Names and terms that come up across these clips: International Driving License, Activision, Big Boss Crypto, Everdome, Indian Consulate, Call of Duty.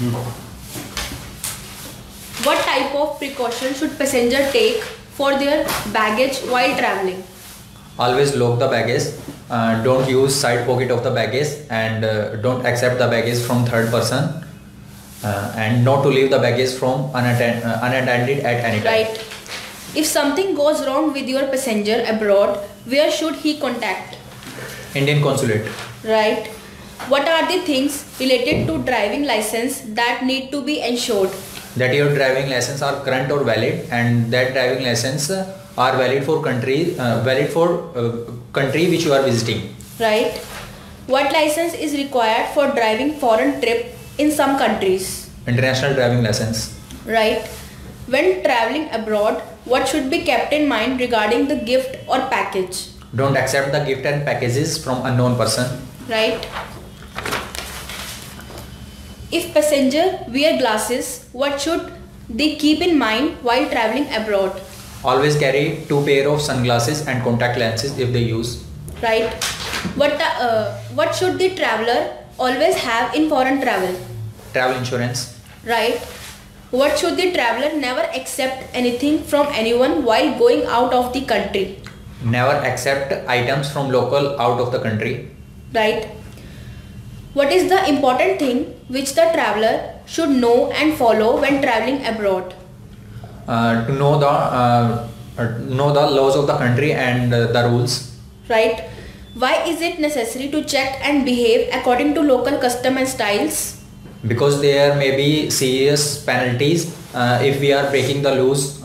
What type of precautions should passenger take for their baggage while traveling? Always lock the baggage. Don't use side pocket of the baggage, and don't accept the baggage from third person, and not to leave the baggage from unattended at any time. Right. If something goes wrong with your passenger abroad, where should he contact? Indian Consulate. Right. What are the things related to driving license that need to be ensured? That your driving license are current or valid, and that driving license are valid for country which you are visiting. Right. What license is required for driving foreign trip in some countries? International driving license. Right. When traveling abroad, what should be kept in mind regarding the gift or package? Don't accept the gift and packages from unknown person. Right. If passenger wear glasses, what should they keep in mind while traveling abroad? Always carry 2 pair of sunglasses and contact lenses if they use. Right. What should the traveler always have in foreign travel? Travel insurance. Right. What should the traveler never accept anything from anyone while going out of the country? Never accept items from local out of the country. Right. What is the important thing which the traveler should know and follow when traveling abroad? To know the laws of the country and the rules. Right. Why is it necessary to check and behave according to local custom and styles? Because there may be serious penalties if we are breaking the rules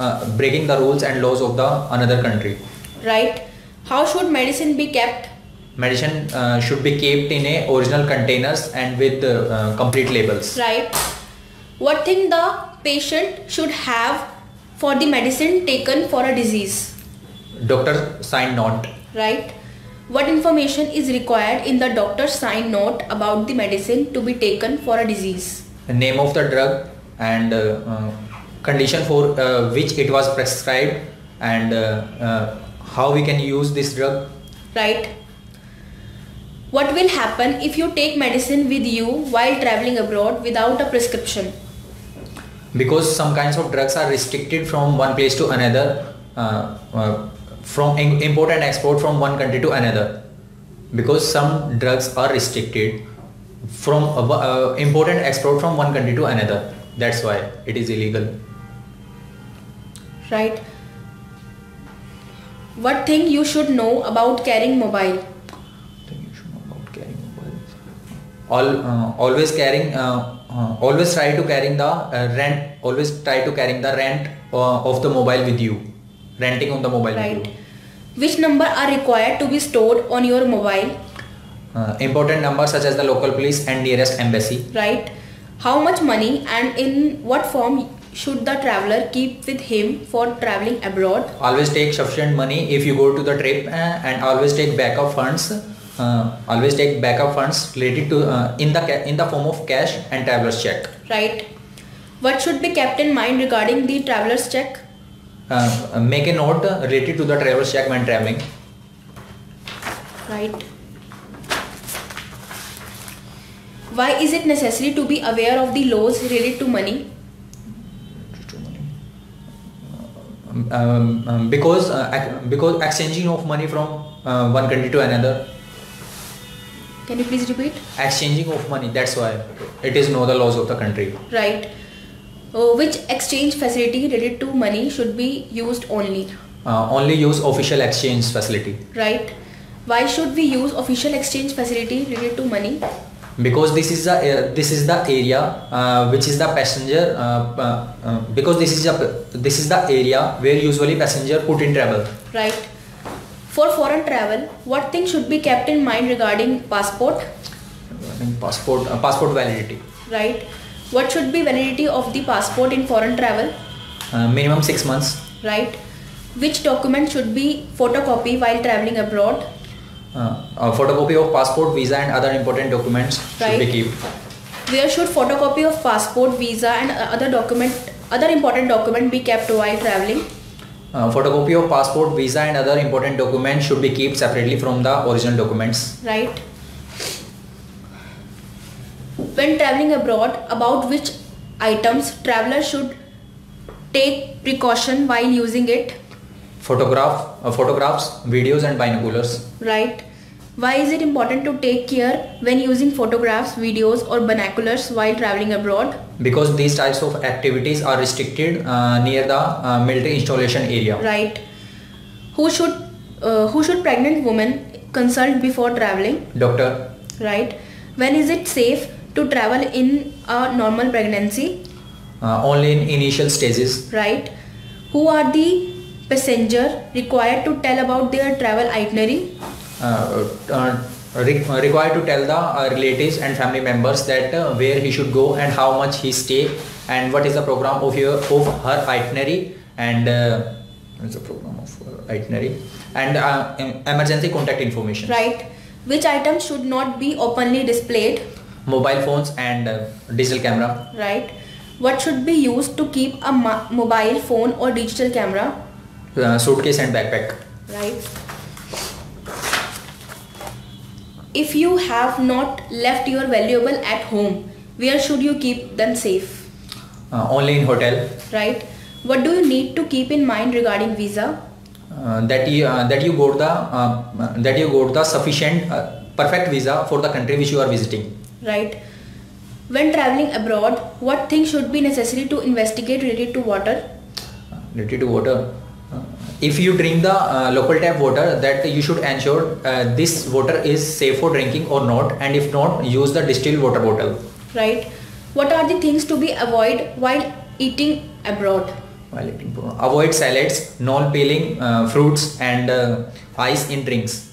and laws of the another country. Right. How should medicine be kept? Medicine should be kept in a original containers and with complete labels. Right. What thing the patient should have for the medicine taken for a disease? Doctor sign note. Right. What information is required in the doctor's sign note about the medicine to be taken for a disease? The name of the drug and condition for which it was prescribed, and how we can use this drug. Right. What will happen if you take medicine with you while traveling abroad without a prescription? Because some kinds of drugs are restricted from one place to another, from import and export from one country to another. Because some drugs are restricted from import and export from one country to another. That's why it is illegal. Right. What thing you should know about carrying mobile? Always try to carrying the rent of the mobile with you. Renting on the mobile. Right. With you. Which number are required to be stored on your mobile? Important numbers such as the local police and nearest embassy. Right. How much money and in what form should the traveler keep with him for traveling abroad? Always take sufficient money if you go to the trip, and always take backup funds. Related to in the form of cash and traveler's cheque. Right. What should be kept in mind regarding the traveler's cheque? Make a note related to the traveler's cheque when traveling. Right. Why is it necessary to be aware of the laws related to money? Because exchanging of money from one country to another. Can you please repeat? Exchanging of money, that's why it is know the laws of the country. Right. Which exchange facility related to money should be used only? Only use official exchange facility. Right. Why should we use official exchange facility related to money? Because this is the area where usually passenger put in travel. Right. For foreign travel, what thing should be kept in mind regarding passport? Passport validity. Right. What should be validity of the passport in foreign travel? Minimum 6 months. Right. Which document should be photocopy while traveling abroad? A photocopy of passport, visa and other important documents. Right. Should be kept. Where should photocopy of passport, visa and other important document be kept while traveling? Photocopy of passport, visa and other important documents should be kept separately from the original documents. Right. when traveling abroad, about which items traveler should take precaution while using it. Photographs, videos and binoculars. Right. Why is it important to take care when using photographs, videos or binoculars while traveling abroad? Because these types of activities are restricted near the military installation area. Right. Who should pregnant women consult before traveling? Doctor. Right. When is it safe to travel in a normal pregnancy? Only in initial stages. Right. Who are the passenger required to tell about their travel itinerary? Required to tell the relatives and family members that where he should go and how much he stay and what is the program of her itinerary and what's the program of her itinerary and emergency contact information. Right. Which items should not be openly displayed? Mobile phones and digital camera. Right. What should be used to keep a mobile phone or digital camera? Suitcase and backpack. Right. If you have not left your valuable at home, where should you keep them safe? Only in hotel. Right. What do you need to keep in mind regarding visa? That you got the sufficient perfect visa for the country which you are visiting. Right. When traveling abroad, what things should be necessary to investigate related to water? If you drink the local tap water, that you should ensure this water is safe for drinking or not, and if not, use the distilled water bottle. Right. What are the things to be avoided while eating abroad? Avoid salads, non-peeling fruits and ice in drinks.